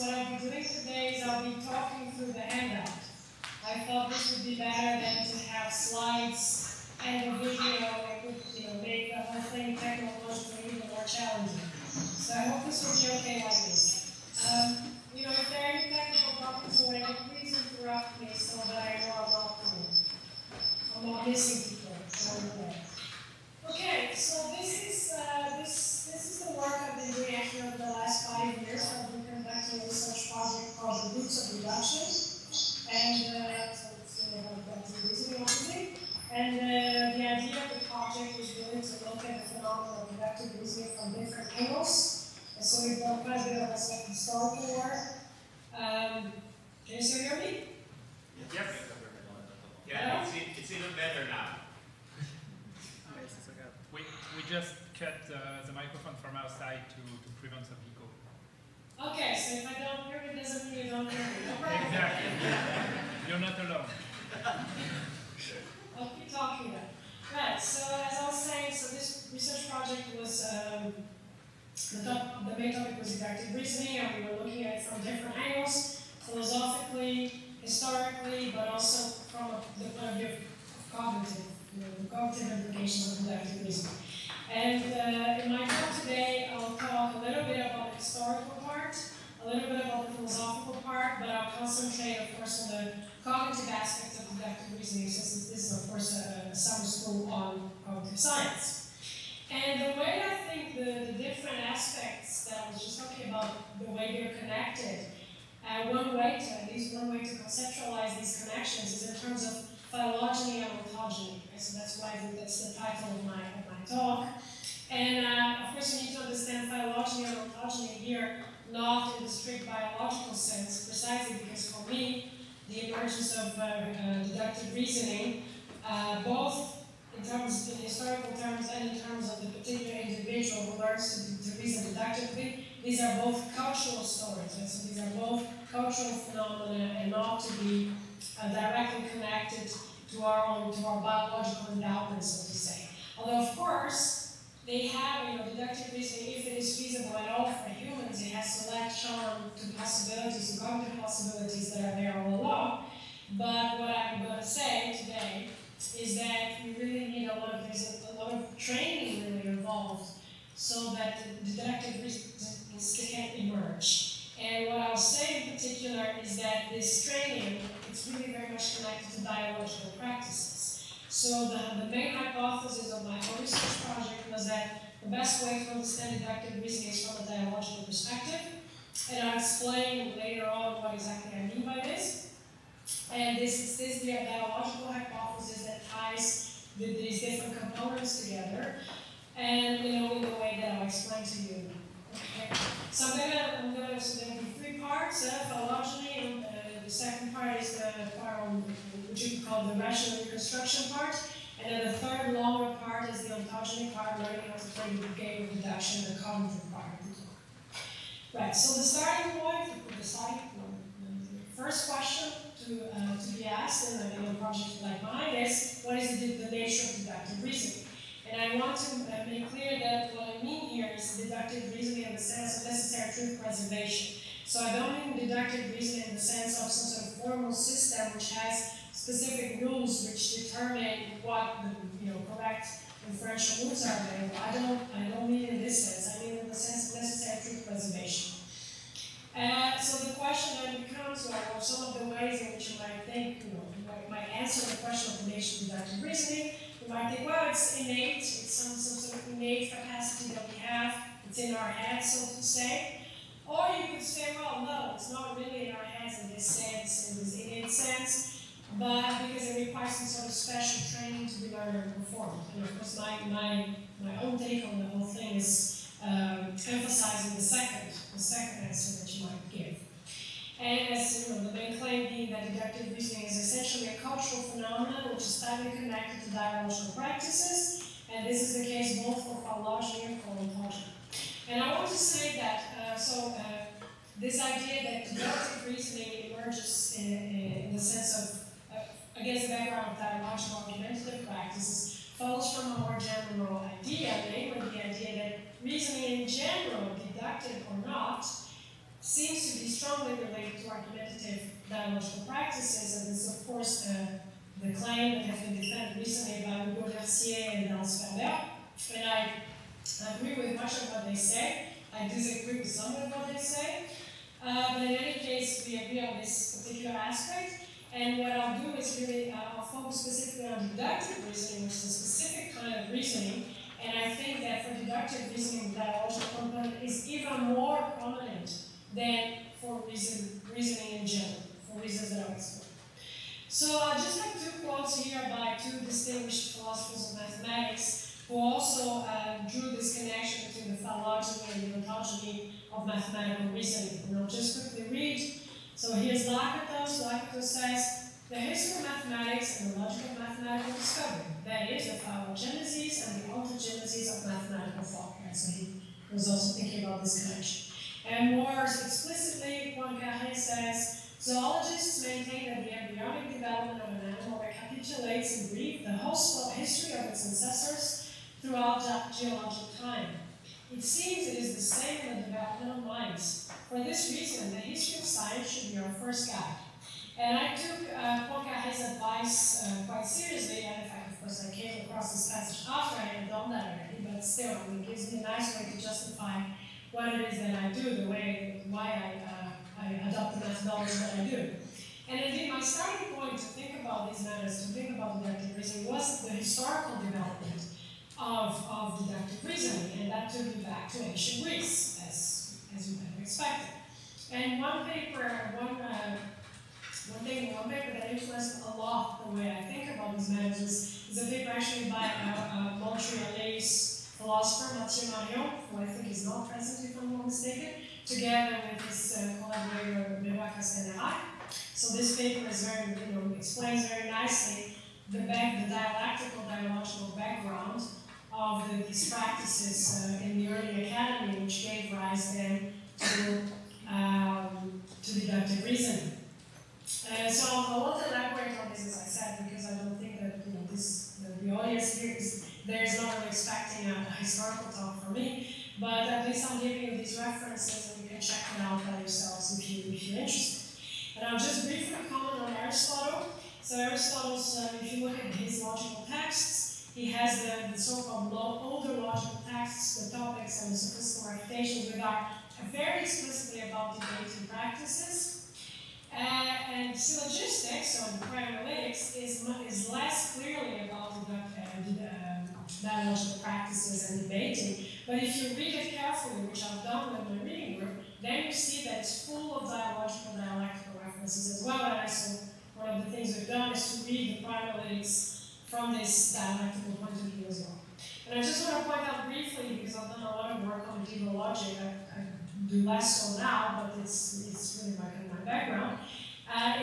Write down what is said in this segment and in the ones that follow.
what I'll be doing today is I'll be talking through the handout. I thought this would be better than to have slides and a video that would, make the whole thing technologically even more challenging. So I hope this will be okay like this. If there are any technical problems or whatever, please interrupt me so that I know I'm not missing people. Okay, so this is the work I've been doing actually over the last 5 years. I've been conducting a research project called The Roots of Reduction, and so it's that's the reason obviously. And the idea of the project is really to look at the phenomenon of inductive reasoning from different angles. And so we've done quite a bit of historical work. Can you still hear me? Yep. Yeah, it's even better now. We just cut the microphone from outside to prevent some echo. Okay, so if I don't hear it, doesn't mean you don't hear it. No problem. Exactly. You're not alone. I'll keep talking then. Right, so as I was saying, so this research project was, the main topic was inductive reasoning, and we were looking at it from different angles, philosophically, historically, but also from the point of view of cognitive. The cognitive implications of inductive reasoning. And in my talk today, I'll talk a little bit about the historical part, a little bit about the philosophical part, but I'll concentrate, of course, on the cognitive aspects of inductive reasoning, since this is, of course, a summer school on cognitive science. And the way I think the different aspects that I was just talking about, the way they're connected, at least one way to conceptualize these connections is in terms of phylogeny and ontogeny. So that's why that's the title of my talk. And of course, you need to understand phylogeny and ontogeny here, not in the strict biological sense, precisely because for me, the emergence of deductive reasoning, both in historical terms and in terms of the particular individual who learns to reason deductively, these are both cultural stories. Right? So these are both cultural phenomena and not to be directly connected to our own, to our biological endowment, so to say. Although, of course, they have, deductive reasoning, if it is feasible at all for humans, it has selection to possibilities, to cognitive possibilities that are there all along. But what I'm going to say today is that we really need a lot of training really involved so that the deductive reasoning can emerge. And what I'll say in particular is that this training, it's really very much connected to biological practices. So the main hypothesis of my whole research project was that the best way to understand inductive reasoning is from a dialogical perspective. And I'll explain later on what exactly I mean by this. And this is the dialogical hypothesis that ties these different components together. And in the way that I'll explain to you. Okay. So there'll be three parts, phylogeny. The second part is the part on which you call the rational reconstruction part, and then the third longer part is the ontogeny part, learning how to play the game of deduction, the cognitive part of the talk. Right. So the starting point, the first question to be asked in a project like mine is, what is the nature of deductive reasoning? And I want to make clear that what I mean here is deductive reasoning in the sense of necessary truth preservation. So I don't mean deductive reasoning in the sense of some sort of formal system which has specific rules which determine what the correct inferential rules are available. I don't mean in this sense. I mean in the sense of necessary truth preservation. So the question then becomes, well, some of the ways in which you might think, you might answer the question of the nature of deductive reasoning. You might think, well, it's innate. It's some sort of innate capacity that we have. It's in our heads, so to say. Or you could say, well, no, it's not really in our hands in this sense, in this innate sense, but because it requires some sort of special training to be learned and performed. And of course, my own take on the whole thing is emphasizing the second answer that you might give. And as the main claim being that deductive reasoning is essentially a cultural phenomenon which is tightly connected to dialogical practices, and this is the case both for phylogeny and for ontogeny. And I want to say that, this idea that deductive reasoning emerges in the sense of, against the background of dialogical argumentative practices, follows from a more general idea, namely the idea that reasoning in general, deductive or not, seems to be strongly related to argumentative dialogical practices, and this, of course, the claim that has been defended recently by Hugo Mercier and Dan Sperber. And I agree with much of what they say. I disagree with some of what they say. But in any case, we agree on this particular aspect. And what I'll do is really, I'll focus specifically on deductive reasoning, which is a specific kind of reasoning. And I think that for deductive reasoning, the dialogical component is even more prominent than for reasoning in general, for reasons that I'll explain. So I'd just like two quotes here by two distinguished philosophers of mathematics who also drew this connection between the phylogeny and the ontogeny of mathematical reasoning. And I'll just quickly read. So here's Lakatos. Lakatos says, the history of mathematics and the logic of mathematical discovery, that is, the phylogenesis and the ontogenesis of mathematical thought. And so he was also thinking about this connection. And more explicitly, Poincaré says, zoologists maintain that the embryonic development of an animal recapitulates in brief the whole history of its ancestors throughout geological time. It seems it is the same in the development of minds. For this reason, the history of science should be our first guide. And I took Poincaré's advice quite seriously, and in fact, of course, I came across this passage after I had done that already, but still, it gives me a nice way to justify what it is that I do, the way, why I adopt the methodology that I do. And indeed, my starting point to think about these matters, to think about deductive reasoning, was the historical development of deductive reasoning, and that took me back to ancient Greece, as you might have expected. And one paper that influenced a lot the way I think about these matters is a paper actually by a Montrealese philosopher, Mathieu Marion, who I think is not present if I'm not mistaken, together with his collaborator, Miroir Castanera. So this paper is very, explains very nicely the dialectical, dialogical background of these practices in the early academy, which gave rise then to deductive reasoning. So I won't elaborate on this, as I said, because I don't think that the audience here is not really expecting a historical talk from me. But at least I'm giving you these references, and you can check them out by yourselves if you're interested. And I'll just briefly comment on Aristotle. So Aristotle's, if you look at his logical texts, he has the so-called older logical texts, the topics and the sophistical recitations, which are very explicitly about debating practices. And syllogistics, so paralytics, is less clearly about dialogical practices and debating. But if you read it carefully, which I've done with my reading group, then you see that it's full of dialectical references as well. And so one of the things we've done is to read the paralytics from this dialectical point of view as well. And I just want to point out briefly, because I've done a lot of work on medieval logic, I do less so now, but it's really my background.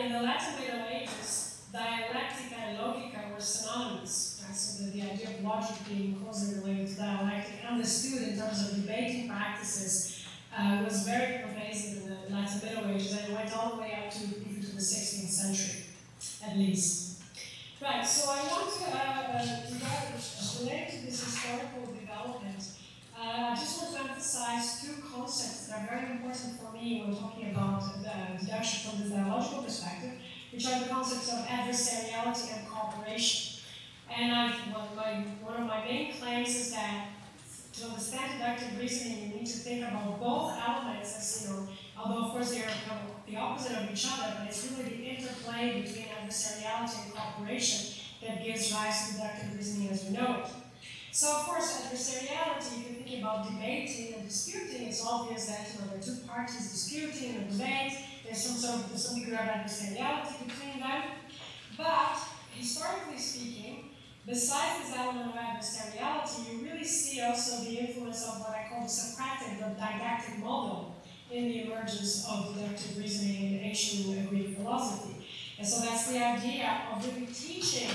In the Latin Middle Ages, dialectica and logica were synonymous. Right? So the idea of logic being closely related to dialectic, understood in terms of debating practices, was very pervasive in the Latin Middle Ages, and went all the way up to the 16th century, at least. Right. So I want to relate to this historical development. I just want to emphasize two concepts that are very important for me when talking about deduction from the dialogical perspective, which are the concepts of adversariality and cooperation. And one of my main claims is that to understand deductive reasoning, you need to think about both elements as, although of course they are the opposite of each other, but it's really the interplay between adversariality and cooperation that gives rise to deductive reasoning as we know it. So, of course, adversariality, if you think about debating and disputing, it's obvious that there are two parties disputing and debate. There's some degree of adversariality between them. But, historically speaking, besides this element of adversariality, you really see also the influence of what I call the Socratic, the didactic model, in the emergence of deductive reasoning in ancient Greek philosophy. And so that's the idea of really teaching,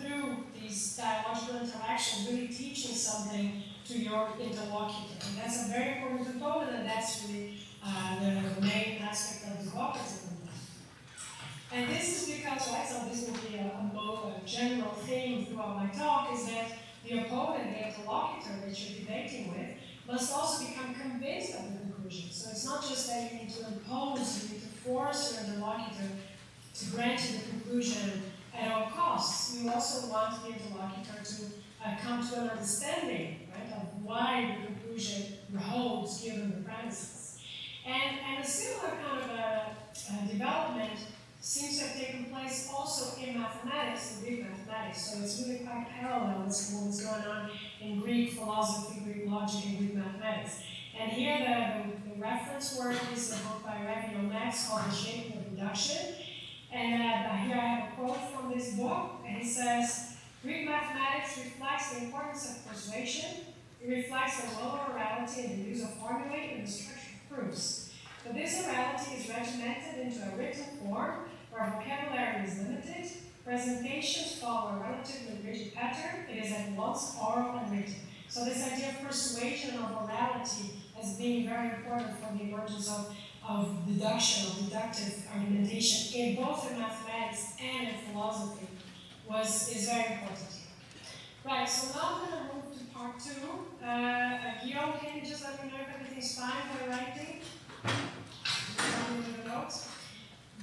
through these dialogical interactions, really teaching something to your interlocutor. And that's a very important component, and that's really the main aspect of the cooperative movement. And this is because, so this will be a general theme throughout my talk, is that the opponent, the interlocutor that you're debating with, must also become convinced of the conclusion. So it's not just that you need to impose, you need to force your interlocutor to grant you the conclusion at all costs. You also want the interlocutor to come to an understanding, right, of why the conclusion holds given the premises. And a similar kind of a development seems to have taken place also in mathematics, in Greek mathematics. So it's really quite parallel to what was going on in Greek philosophy, Greek logic, and Greek mathematics. And here the reference work is a book by Reginald Max called The Shape of Induction. And here I have a quote from this book, and it says, Greek mathematics reflects the importance of persuasion. It reflects the low orality in the use of formulae and the structure of proofs. But this orality is regimented into a written form where vocabulary is limited, presentations follow a relatively rigid pattern, it is at once oral and written. So this idea of persuasion of orality as being very important for the emergence of deduction, of deductive argumentation in both in mathematics and in philosophy is very important. Right, so now I'm going to move to part two. Guillaume, can you just let me know if everything's fine for writing?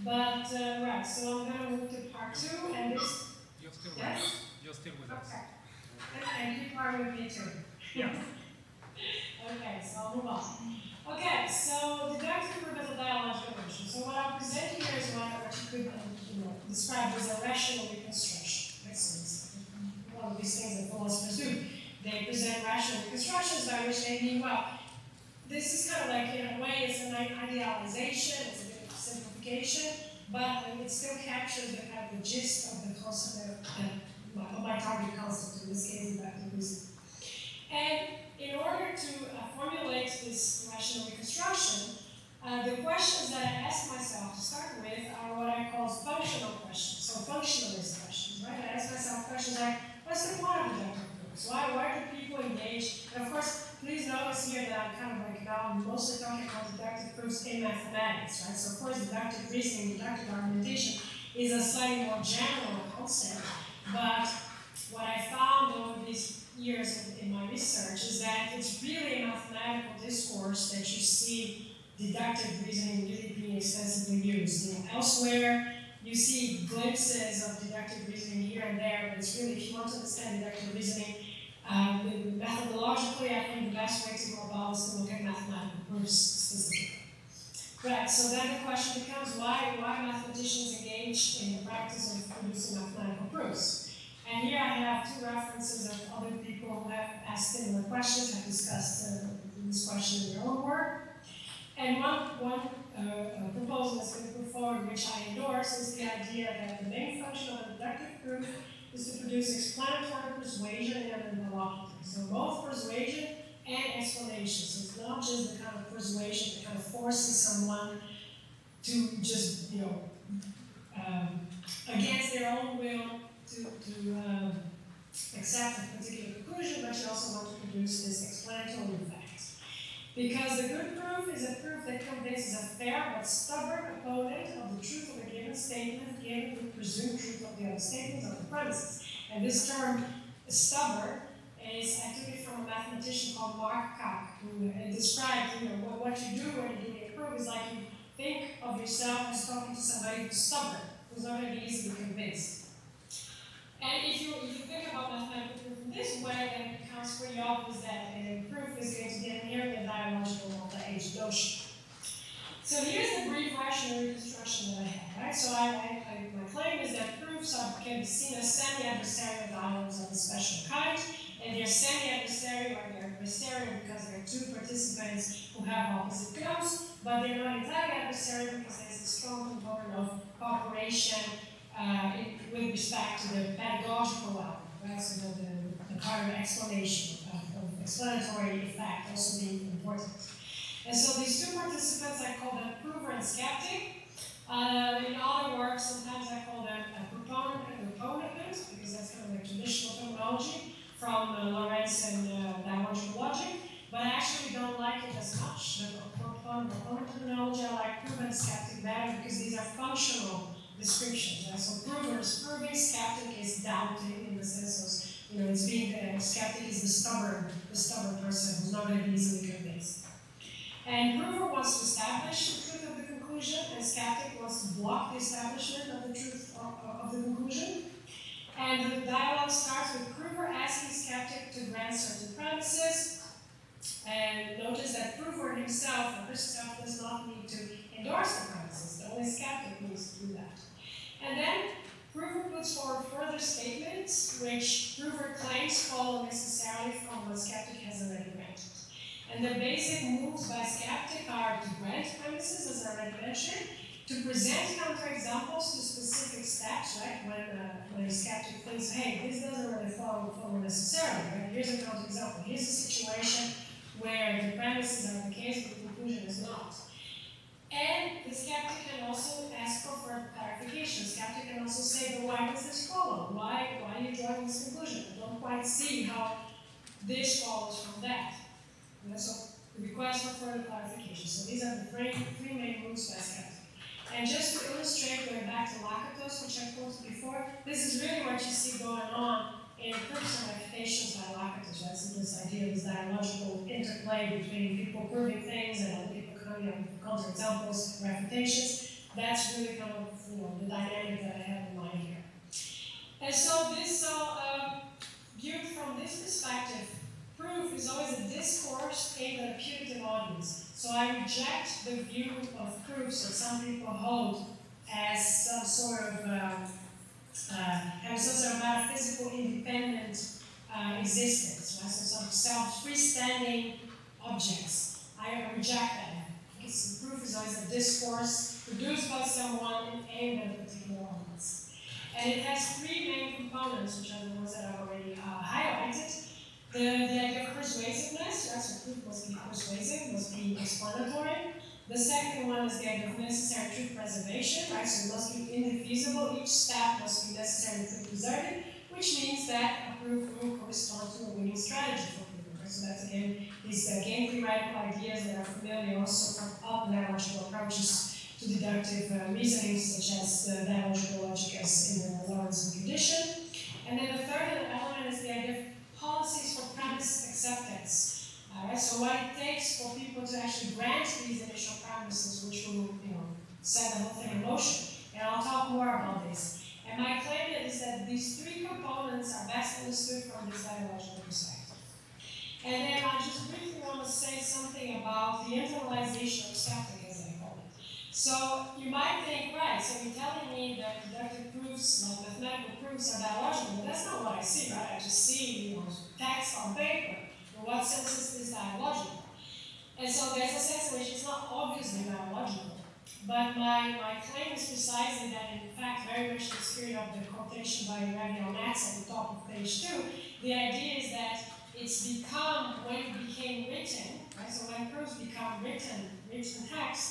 But, right, so I'm going to move to part two, and this... You're still with us. You're still with us. Okay. And you are with me too. Yeah. Okay, so I'll move on. Okay, so deductive orbital dialogical notion. So what I'm presenting here is what you could describe as a rational reconstruction. Right? So it's one of these things that philosophers do. They present rational reconstructions by which they mean, well, this is kind of like, in a way, it's an idealization, it's a bit of simplification, but it still captures the kind of the gist of the concept of my target concept, in this case, inductive reasoning. And in order to formulate this rational reconstruction, the questions that I ask myself to start with are what I call functional questions, so functionalist questions, right? I ask myself questions like, what's the point of deductive proofs? Why do people engage? And of course, please notice here that I'm kind of like now mostly talking about deductive proofs in mathematics, right? So of course, deductive reasoning, deductive argumentation is a slightly more general concept, but what I found over these years in my research is that it's really a mathematical discourse that you see deductive reasoning really being extensively used. You know, elsewhere, you see glimpses of deductive reasoning here and there, but it's really, if you want to understand deductive reasoning, methodologically, I think the best way to go about is to look at mathematical proofs specifically. Right, so then the question becomes why mathematicians engage in the practice of producing mathematical proofs? And here I have two references of other people who have asked similar questions, have discussed this question in their own work. And one proposal that's been put forward, which I endorse, is the idea that the main function of a deductive proof is to produce explanatory persuasion and an interlocutor. So both persuasion and explanation. So it's not just the kind of persuasion that kind of forces someone to just, you know, against their own will to accept a particular conclusion, but you also want to produce this explanatory effect. Because the good proof is a proof that convinces a fair but stubborn opponent of the truth of a given statement, given the presumed truth of the other statements on the premises. And this term, stubborn, is actually from a mathematician called Mark Kac, who described, you know, what you do when you give a proof is like you think of yourself as talking to somebody who's stubborn, who's not going to be easily convinced. And if you think about mathematical proof in this way, then it becomes pretty obvious that a proof is going to be an area of dialogical multi-age notion. So here's the brief rational reconstruction that I have. Right? So my claim is that proofs can be seen as semi-adversarial dialogues of a special kind, and they're semi-adversarial or they're adversarial because they're two participants who have opposite goals, but they're not entirely adversarial because there's a strong component of cooperation with respect to the pedagogical level, right? So the part of explanation, of explanatory effect also being important. And so these two participants, I call them prover and skeptic. In other works, sometimes I call them a proponent and an opponent, because that's kind of the traditional terminology from Lorentz and dialogical logic, but I actually don't like it as much. The proponent terminology, I like prover and skeptic better because these are functional descriptions. Right? So prover is proving, skeptic is doubting in the sense of, you know, it's being the skeptic is the stubborn person who's not going to be easily convinced. And prover the establishment of the truth of the conclusion. And the dialogue starts with prover asking skeptic to grant certain premises. And notice that prover himself or herself does not need to endorse the premises. Only skeptic needs to do that. And then prover puts forward further statements which prover claims follow necessarily from what skeptic has already granted. And the basic moves by skeptic are to grant premises, as I already mentioned, to present counterexamples to specific steps, right? When a skeptic thinks, hey, this doesn't really follow necessarily, right? Here's a counterexample. Here's a situation where the premises are the case, but the conclusion is not. And the skeptic can also ask for further clarification. The skeptic can also say, but why does this follow? Why are you drawing this conclusion? I don't quite see how this follows from that. And so the request for further clarification. So these are the three main moves by skeptic. And just to illustrate, going back to Lakatos, which I quoted before, this is really what you see going on in personifications by Lakatos. Right? So this idea of this dialogical interplay between people proving things and other people coming up with counterexamples, refutations. That's really kind of the dynamic that I have in mind here. And so this, viewed from this perspective, proof is always a discourse aimed at a putative audience. So I reject the view of proofs that some people hold as some sort of metaphysical independent existence, right? So some self-freestanding objects. I reject that. Okay, so proof is always a discourse produced by someone and aimed at a particular audience. And it has three main components, which are the ones that I already highlighted. The idea of persuasiveness, yes, so proof must be persuasive, must be explanatory. The second one is the idea of necessary truth preservation, right? So it must be indefeasible, each step must be necessary truth preserving, which means that a proof will correspond to a winning strategy for people. Right? So that's again these game theoretical ideas that are familiar also from other dialogical approaches to deductive reasoning, such as the dialogical logic as in the Lawrence condition. And then the third element is the idea of policies for premise acceptance. Right? So what it takes for people to actually grant these initial premises, which will set the whole thing in motion. And I'll talk more about this. And my claim is that these three components are best understood from this dialogical perspective. And then I just briefly want to say something about the internalization of skeptic, as I call it. So you might think, right, so you're telling me that deductive proofs, like mathematical proofs, are dialogical, but that's not what I see, right? I just see text on paper. In what sense is this dialogical? And so there's a sense in which it's not obviously dialogical. But my claim is precisely that, in fact, very much in the spirit of the quotation by Reginald Max at the top of page 2, the idea is that it's become, when it became written, right? So when proofs become written text,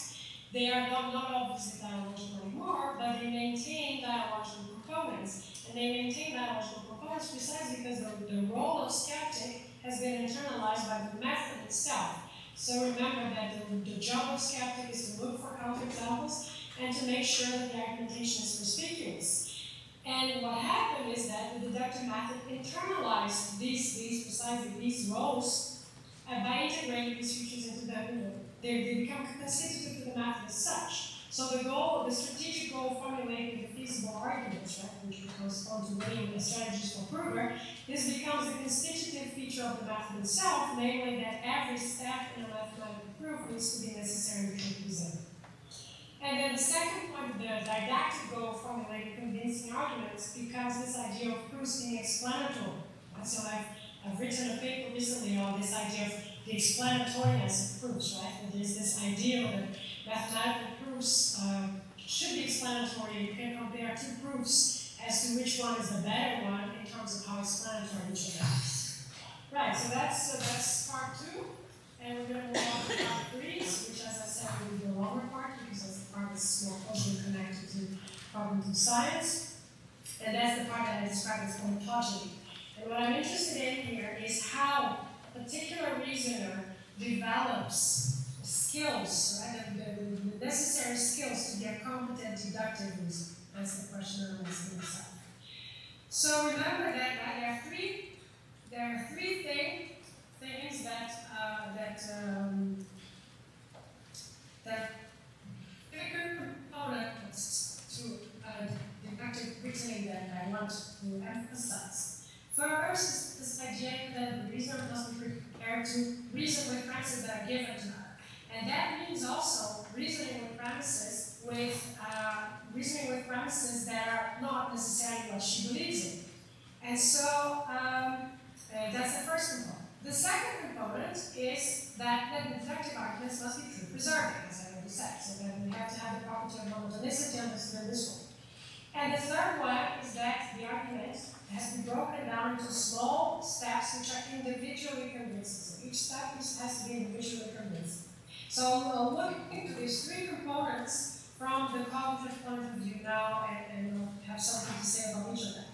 they are not obviously dialogical anymore, but they maintain dialogical components. And they maintain dialogical components precisely because the role of skeptic has been internalized by the method itself. So remember that the job of skeptic is to look for counterexamples and to make sure that the argumentation is perspicuous. And what happened is that the deductive method internalized precisely these roles by integrating these features into they become constitutive to the method as such. So the goal, the strategic goal of formulating the feasible arguments, right, which would correspond to winning the strategies for prover, this becomes a constitutive feature of the method itself, namely that every step in a mathematical proof needs to be necessary to present. And then the second point, the didactic goal of formulating convincing arguments, becomes this idea of proofs being explanatory. And so I've written a paper recently on this idea of the explanatoriness of proofs, right? And there's this idea that mathematical proofs should be explanatory. You can compare two proofs as to which one is the better one in terms of how explanatory each other is. Right, so that's part two. And we're going to move on to part three, which, as I said, will be the longer part because that's the part that's more closely connected to cognitive science. And that's the part that I describe as ontology. And what I'm interested in here is how a particular reasoner develops skills, right? The necessary skills to be a competent deductive reasoner. That's the question I'm asking myself. So remember that there are three things that pick a component to compared to reason with premises that are given to her. And that means also reasoning with premises that are not necessarily what she believes in. And so that's the first component. The second component is that the reflective arguments must be truth-preserving, as I already said. So then we have to have the property of monotonicity on this one. And the third one is that the argument has to be broken down into small steps which are individually convincing. So each step has to be individually convincing. So we'll look into these three components from the cognitive point of view now, and we'll have something to say about each of them.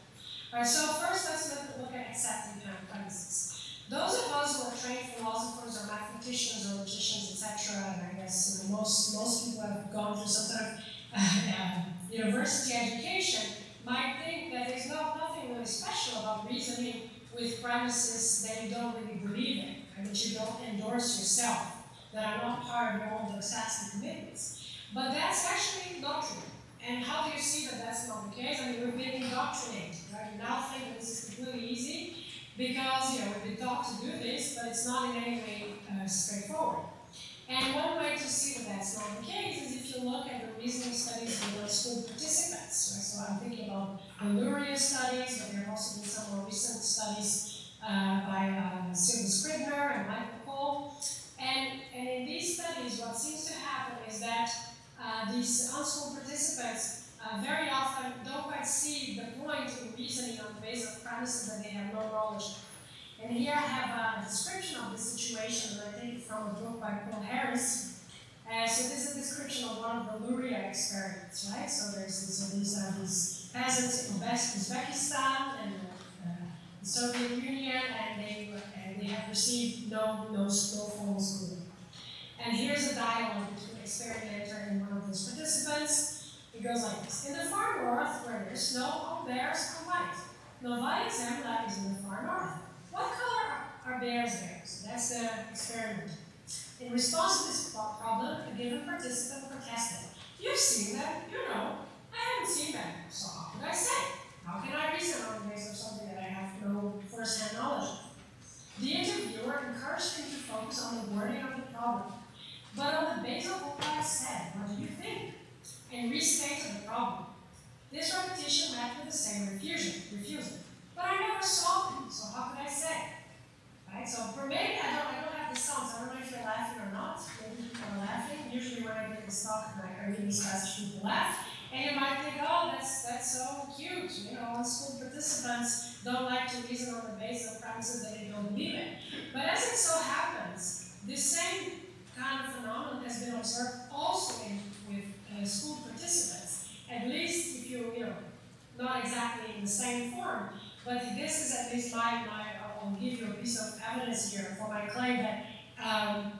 All right, so first let's look at accepting premises. Those of us who are trained philosophers or mathematicians or logicians, etc., and I guess most people have gone through some sort of university education, might think that there's nothing really special about reasoning with premises that you don't really believe in, and that you don't endorse yourself, that are not part of your own dogmatic commitments. But that's actually doctrine. And how do you see that that's not the case? I mean, we've been indoctrinated, right? You now think that this is completely easy, because we've been taught to do this, but it's not in any way straightforward. And one way to see that that's not the case is if you look at the reasoning studies of the school participants. Right? So I'm thinking about the Luria studies, but there have also been some more recent studies by Sylvia Scribner and Michael Cole. And in these studies, what seems to happen is that these unschooled participants very often don't quite see the point in reasoning on the basis of premises that they have no knowledge of. And here I have a description of the situation that I take from a book by Paul Harris. So this is a description of one of the Luria experiments, right? So these are these peasants in Uzbekistan and the Soviet Union, and they have received no formal schooling. And here's a dialogue between an experimenter and one of those participants. It goes like this. In the far north, where there's snow, all bears are white. No lights and light is in the far north. What color are bears there? So that's the experiment. In response to this problem, a given participant protested. You've seen them, you know. I haven't seen them, so how could I say? How can I reason on the basis of something that I have no first-hand knowledge of? The interviewer encouraged him to focus on the wording of the problem. But on the basis of what I said, what do you think? And restated the problem. This repetition met with the same refusal. But I never saw them, so how could I say? Right? So for me, I don't have the sounds. I don't know if you're laughing or not. Maybe people are laughing. Usually when I give this talk, I read this passage, people laugh. And you might think, oh, that's so cute. You know, unschooled participants don't like to reason on the basis of premises that they don't believe in. But as it so happens, this same kind of phenomenon has been observed also in school participants, at least if you, not exactly in the same form, but this is at least I'll give you a piece of evidence here for my claim that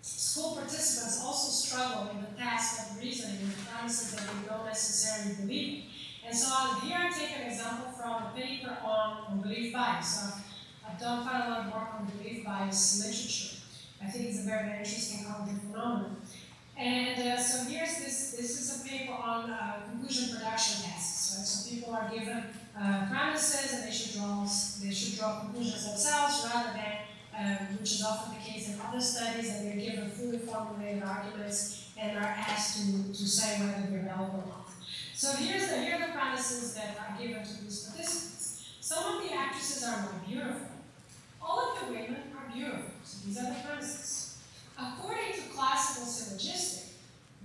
school participants also struggle in the task of reasoning with premises that they don't necessarily believe. And so here I take an example from a paper on belief bias. So I've done quite a lot of work on belief bias literature. I think it's a very, very interesting cognitive phenomenon. And so here's this is a paper on conclusion production tests. Right? So people are given premises and they should draw conclusions themselves rather than, which is often the case in other studies, that they're given fully formulated arguments and are asked to say whether they're valid or not. So here are the premises that are given to these participants. Some of the actresses are more beautiful. All of the women are beautiful. So these are the premises. According to classical syllogistic,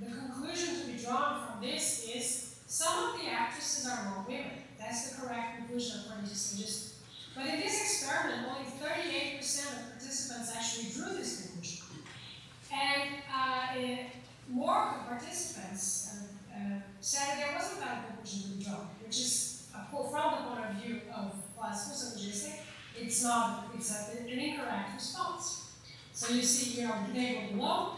the conclusion to be drawn from this is some of the actresses are more women. That's the correct conclusion according to syllogistic. But in this experiment, only 38% of participants actually drew this conclusion. And more participants said there wasn't that conclusion to be drawn, which is, from the point of view of classical syllogistic, it's an incorrect response. So you see here on the table below.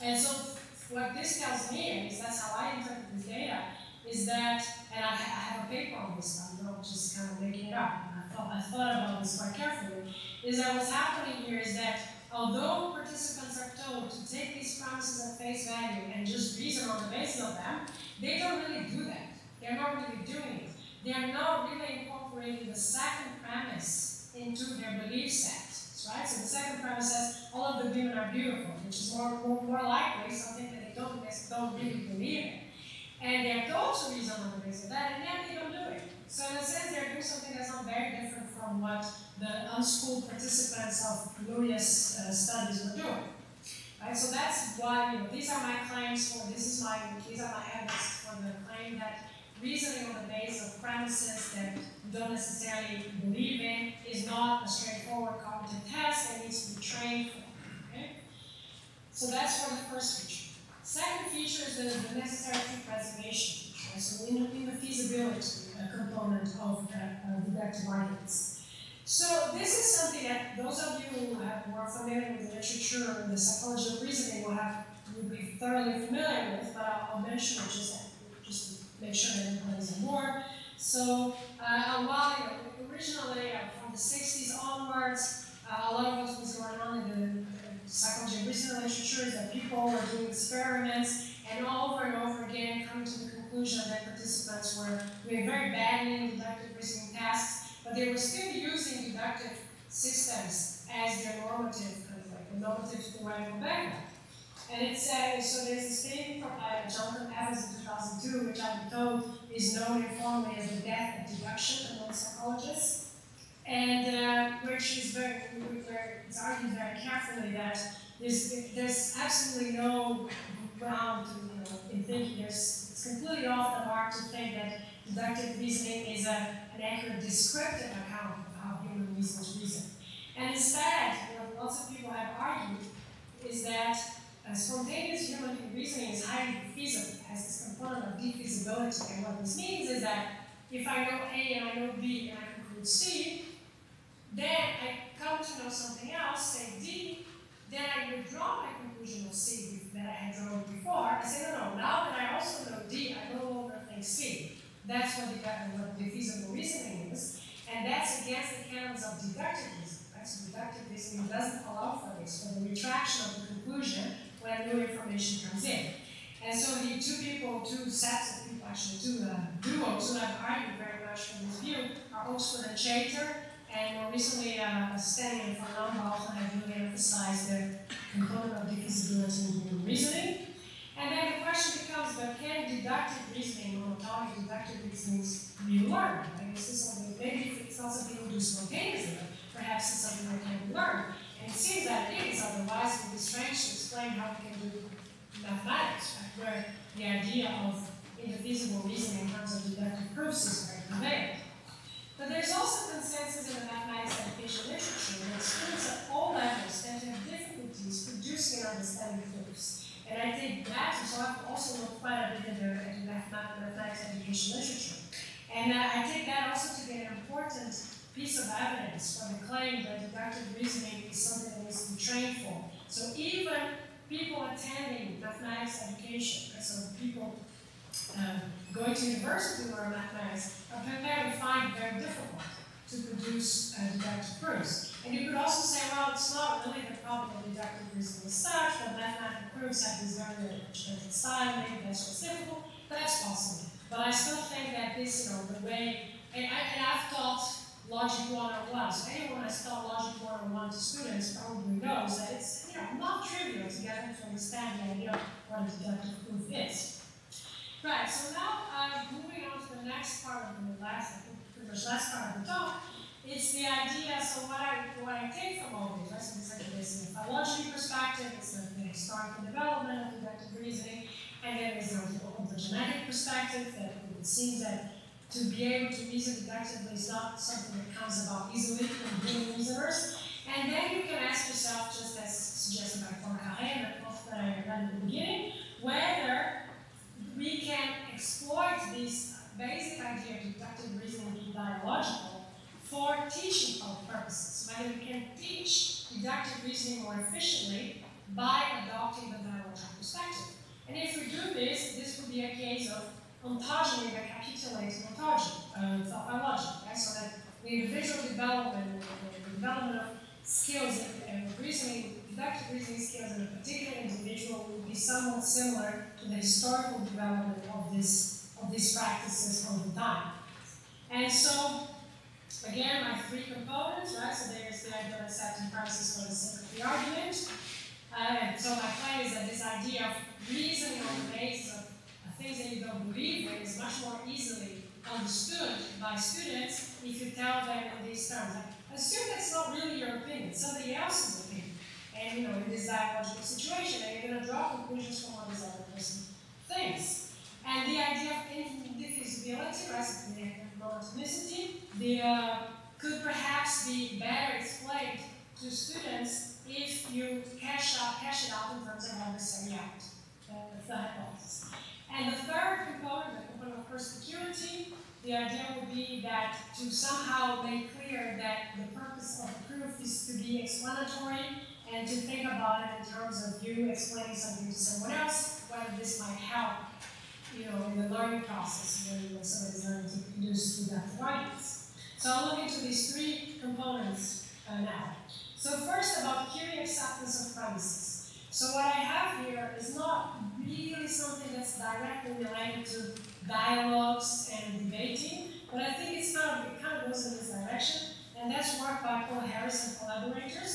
And so what this tells me is, that's how I interpret this data, is that, and I have a paper on this, I'm not just kind of making it up, I thought about this quite carefully, is that what's happening here is that although participants are told to take these premises at face value and just reason on the basis of them, they don't really do that. They're not really doing it. They're not really incorporating the second premise into their belief set. right? So the second premise says all of the women are beautiful, which is more likely something that they don't really believe in. And they are told to reason on the basis of that, and yet they don't do it. So in a sense, they are doing something that's not very different from what the unschooled participants of Luria's studies were doing. Right? So that's why, you know, these are my claims for, these are my evidence for the claim that reasoning on the basis of premises that you don't necessarily believe in is not a straightforward cognitive task that needs to be trained for. Okay? So that's for the first feature. Second feature is the necessary preservation. Right? So in the feasibility component of deductive arguments. So this is something that those of you who are familiar with the literature and the psychology of reasoning will be thoroughly familiar with, but I'll mention it just to make sure that everybody's on board. So originally from the 60s onwards, a lot of what was going on in the psychology of reasoning literature is that people were doing experiments and over again coming to the conclusion that participants were doing very badly in deductive reasoning tasks, but they were still using deductive systems as their normative, kind of like normative theoretical background. And it says, so there's this thing from Jonathan Evans in 2002, which I've been told is known informally as the death of deduction among psychologists, and which is it's argued very carefully that there's absolutely no ground in thinking it's completely off the mark to think that deductive reasoning is an accurate descriptive account of how human reasons reason. And instead, what lots of people have argued is that spontaneous human reasoning is highly feasible, has this component of defeasibility. And what this means is that if I know A and I know B and I conclude C, then I come to know something else, say D, then I withdraw my conclusion of C that I had drawn before. I say, no, now that I also know D, I no longer think C. That's what defeasible reasoning is, and that's against the canons of deductive reasoning. Right? So deductive reasoning doesn't allow for this, for the retraction of the conclusion when new information comes in. And so the two duos who have argued very much from this view are Oxford and Chater, and more recently Spending and Lombard have really emphasized the component of defeasibility in human reasoning. And then the question becomes, but can deductive reasoning, monotonic deductive reasoning, be learned? Like, this is something, maybe it's not something we do spontaneously, perhaps it's something that can be learned. And it seems that it is, otherwise it would be strange to explain how we can do mathematics, right? Where the idea of indefeasible reasoning in terms of deductive proofs is very prevalent. But there's also consensus in the mathematics education literature that students at all levels tend to have difficulties producing and understanding proofs. And I think that is also looked quite a bit in the mathematics education literature. And I take that also to be an important piece of evidence for the claim that deductive reasoning is something that needs to be trained for. So even people attending mathematics education, so people going to university who are mathematics, are prepared to find it very difficult to produce deductive proofs. And you could also say, well, it's not really the problem of deductive reasoning as such, but mathematical proofs have this very restricted style, maybe that's what's difficult, that's possible. But I still think that this, the way, and I've taught Logic 101, so anyone has taught Logic 101 to students probably knows that it's not trivial to get them to understand the idea of what a deductive proof is. Right, so now moving on to the next part of the last part of the talk. It's the idea, so what I take from all this, right? So it's like this in a philology perspective, it's like the historical development of deductive reasoning, and then there's the genetic perspective, that it seems that to be able to reason deductively is not something that comes about easily from being reasoners. And then you can ask yourself, just as suggested by Poincaré and the talk that I read at the beginning, whether we can exploit this basic idea of deductive reasoning being dialogical for teaching purposes, whether we can teach deductive reasoning more efficiently by adopting the dialogical perspective. And if we do this, this would be a case of ontogeny recapitulating ontogeny, ontology, right? So that the individual development, the development of skills and reasoning, deductive reasoning skills in a particular individual would be somewhat similar to the historical development of these practices over time. And so Again, my three components, right? So there's the idea of accepting premises for the sake of the argument. And so my claim is that this idea of reasoning on the basis of things that you don't believe in is much more easily understood by students if you tell them in these terms. Like, assume that's not really your opinion, it's somebody else's opinion. And you know, in this dialogical situation, you're going to draw conclusions from what this other person thinks. And the idea of indivisibility, right? They could perhaps be better explained to students if you cash it out in terms of how they carry out the hypothesis. And the third component, the component of perspicuity, the idea would be that to somehow make clear that the purpose of the proof is to be explanatory and to think about it in terms of you explaining something to someone else, whether this might help. You know, in the learning process, when somebody's learning to use deductive arguments. So I'll look into these three components now. So first, about theory acceptance of premises. So what I have here is not really something that's directly related to dialogues and debating, but I think it's kind of goes in this direction, and that's work by Paul Harris and collaborators.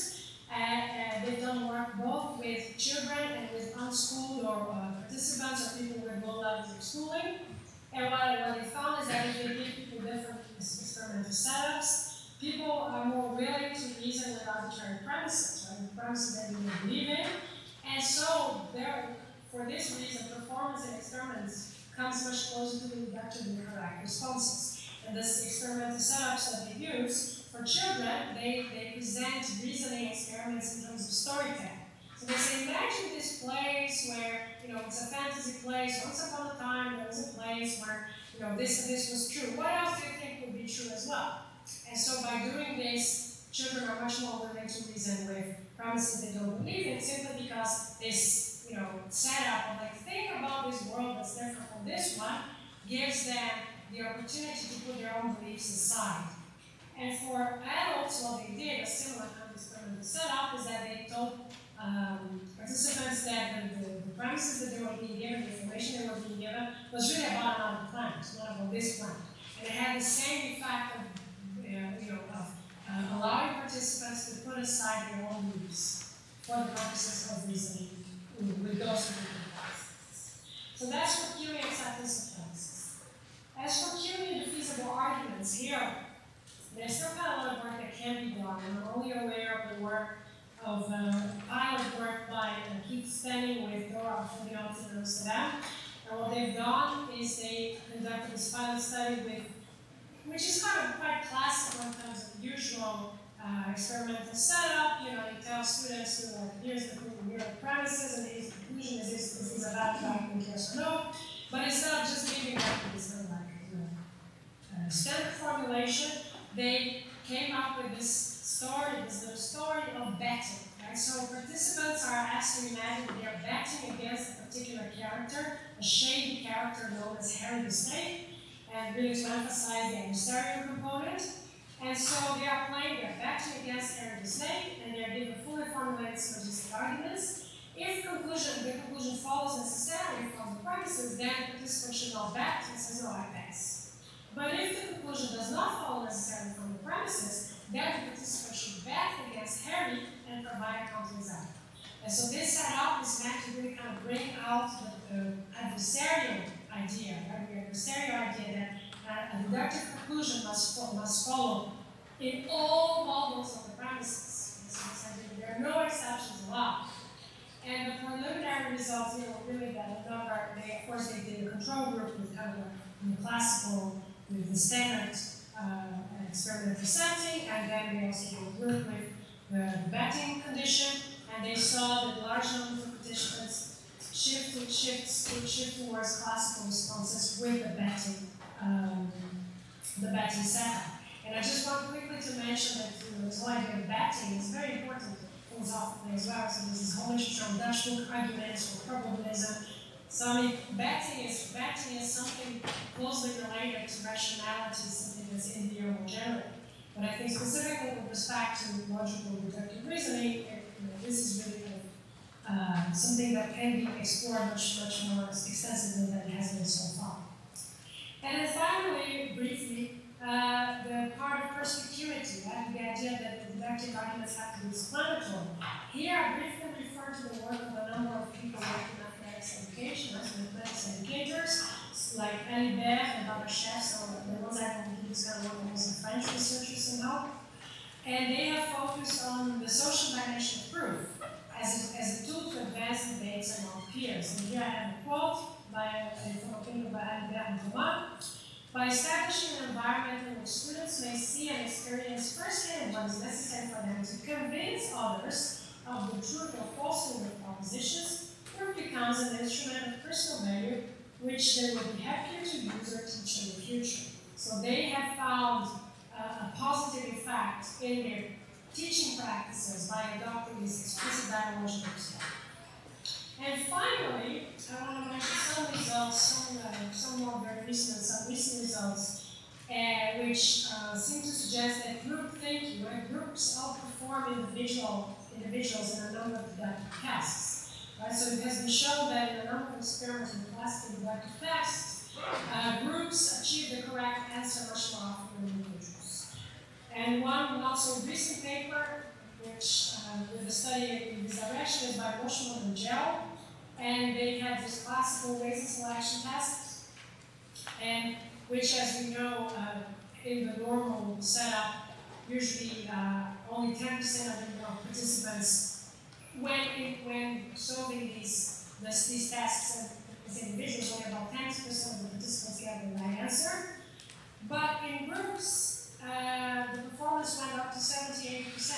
They've done work both with children and with unschooled or participants or people with low levels of schooling. And what they found is that if they give people different experimental setups, people are more willing to reason with arbitrary premises, right? Premises that they don't believe in. And so, for this reason, performance in experiments comes much closer to the inductively correct responses. And this experimental setups that they use. For children, they present reasoning experiments in terms of storytelling. So they say, imagine this place where, you know, it's a fantasy place, once upon a time there was a place where, you know, this and this was true. What else do you think would be true as well? And so by doing this, children are much more willing to reason with premises they don't believe in, simply because this, you know, setup of like, think about this world that's different from this one, gives them the opportunity to put their own beliefs aside. And for adults, what they did, a similar kind of experimental setup, is that they told participants that the premises that they were being given, the information they were being given, was really about another planet, not about this planet. And it had the same effect of, allowing participants to put aside their own beliefs for the purposes of reasoning with those particular premises. So that's for Curie acceptance of premises. As for Curie defeasible arguments here, there's still quite a lot of work that can be done. I'm only aware of the work of pilot work by Keith Spending with Dora from the Oxford in Amsterdam. And what they've done is they conducted this pilot study with, which is kind of quite classical in terms of the usual experimental setup. You know, you tell students, you know, here's the premises, and here's the conclusion, is this a bad argument, yes or no? But instead of just giving up this standard formulation, they came up with this little story of betting. Right? So participants are asked to imagine they are betting against a particular character, a shady character known as Harry the Snake, and really to emphasize the adversarial component. And so they are playing, they're betting against Harry the Snake, and they're given fully formulated syllogistic arguments. If the conclusion follows necessarily from the premises, then the participant should not bet and says, no, I pass. But if the conclusion does not follow necessarily from the premises, then the participant should bet against Harry and provide a counter-example. And so this setup is meant to really kind of bring out the adversarial idea, right? The adversarial idea that a deductive conclusion must follow in all models of the premises. So there are no exceptions allowed. And the preliminary results, you know, really that the number, of course, they did a control group with kind of a classical. With the standard experimental setting, and then they also worked with the betting condition, and they saw that large numbers of participants shift towards classical responses with the betting setup. And I just want quickly to mention that this whole idea of betting is very important things often as well. So this is whole literature on Dutch book arguments for probabilism. So I mean, betting is something closely related to rationality, something that's in the more general. But I think specifically with respect to logical deductive reasoning, this is really something that can be explored much more extensively than it has been so far. And then finally, briefly, the part of perspicuity, right? The idea that the deductive arguments have to be explanatory. Here I briefly refer to the work of a number of people working in mathematics education, as mathematics educators, like Alibert and other chefs, or the ones I think this kind of work was French researchers somehow. And they have focused on the social dimension of proof as a tool to advance debates among peers. And here I have a quote by a paper by Alibert and Boschmann. By establishing an environment in which students may see and experience firsthand what is necessary for them to convince others of the truth or falsehood of propositions, proof becomes an instrument of personal value which they will be happier to use or teach in the future. So they have found a positive effect in their teaching practices by adopting this explicit dialogical style. And finally, I want to mention some results, some more very recent, which seem to suggest that group thinking, where groups outperform individuals in a number of deductive tasks. Right? So it has been shown that in a number of experiments in classical deductive tests, groups achieve the correct answer much more often than individuals. And one not so recent paper, which with a study in this direction is by Boschmann and Gel, and they had this classical ways of selection test, and which, as we know, in the normal setup, usually only 10% of the participants, when solving these tasks as individuals, only about 10% of the participants get the right answer. But in groups, the performance went up to 78%. So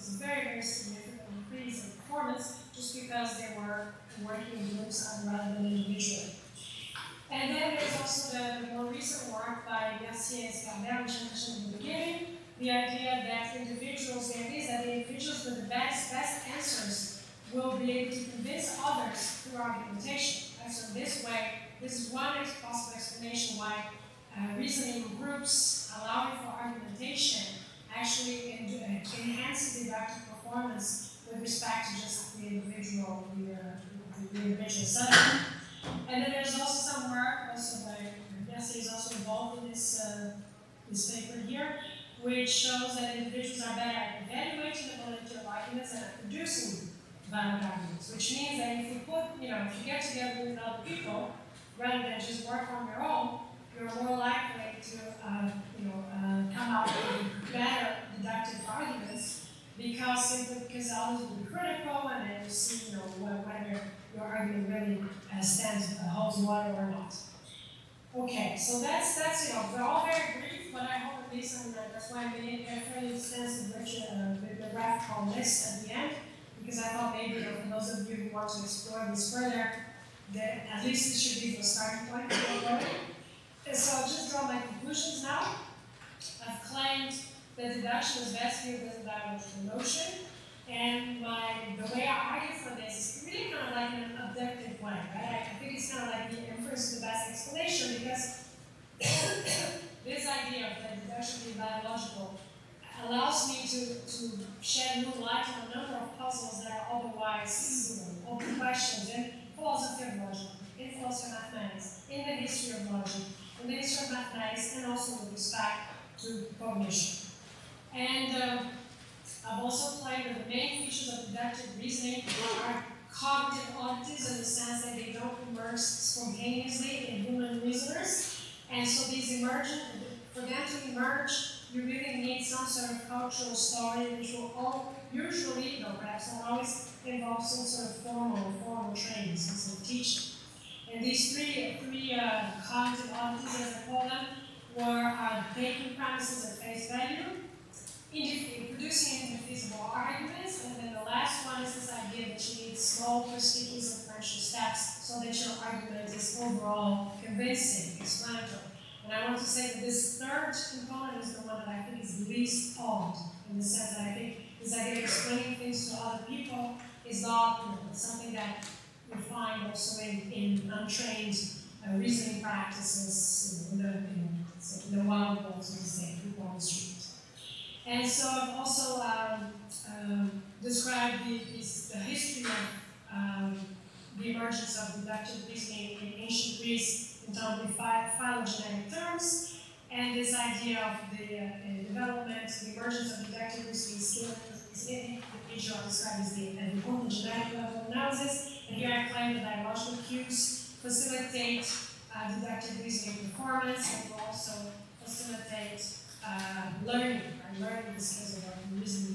it's a very, very significant increase in performance just because they were working in groups rather than individually. And then there's also the more recent work by Garcia and Sperber, which I mentioned in the beginning, the idea that individuals with the best answers will be able to convince others through argumentation. And so this way, this is one possible explanation why reasoning in groups allowing for argumentation actually enhances deductive performance with respect to just the individual subject. And then there's also some work, also by Jesse is also involved in this paper here, which shows that individuals are better at evaluating the validity of arguments and at producing valid arguments, which means that if you if you get together with other people rather than just work on your own, you're more likely to come out with better deductive arguments because others will be critical and then you see whether your argument really holds water or not. Okay, so that's they're all very brief, but I hope at least that's why I made a fairly extensive the graphical list at the end, because I thought maybe for those of you who want to explore this further, that at least this should be the starting point. So I'll just draw my conclusions now. I've claimed that deduction is best viewed as a dialogical notion, and the way I argue for this is really kind of like an abductive way, right? I think it's kind of like the inference to the best explanation, because this idea of that deduction being dialogical allows me to shed new light on a number of puzzles that are otherwise open questions in philosophy of logic, in philosophy of mathematics, in the history of logic, in the history of mathematics, and also with respect to cognition. And I've also claimed that the main features of deductive reasoning are cognitive oddities, in the sense that they don't emerge spontaneously in human reasoners. And so for them to emerge, you really need some sort of cultural story, which will usually, though perhaps not always, involve some sort of formal training, some sort of teaching. And these three cognitive oddities, as I call them, were taking premises at face value, producing indefeasible arguments, and then the last one is this idea that you need small, perspicuous, and crucial steps so that your argument is overall convincing, explanatory. And I want to say that this third component is the one that I think is least odd, in the sense that I think this idea of explaining things to other people is not something that we find also in untrained reasoning practices in the wild world, so to say, people on the street. And so I've also described the history of the emergence of deductive reasoning in ancient Greece in terms of phylogenetic terms, And this idea of the development, the emergence of detectives, the scaling of the beginning, the feature I'll describe as the important genetic level analysis. And here I claim that biological cues facilitate deductive reasoning performance and also facilitate learning, right? Learning the skills of reasoning.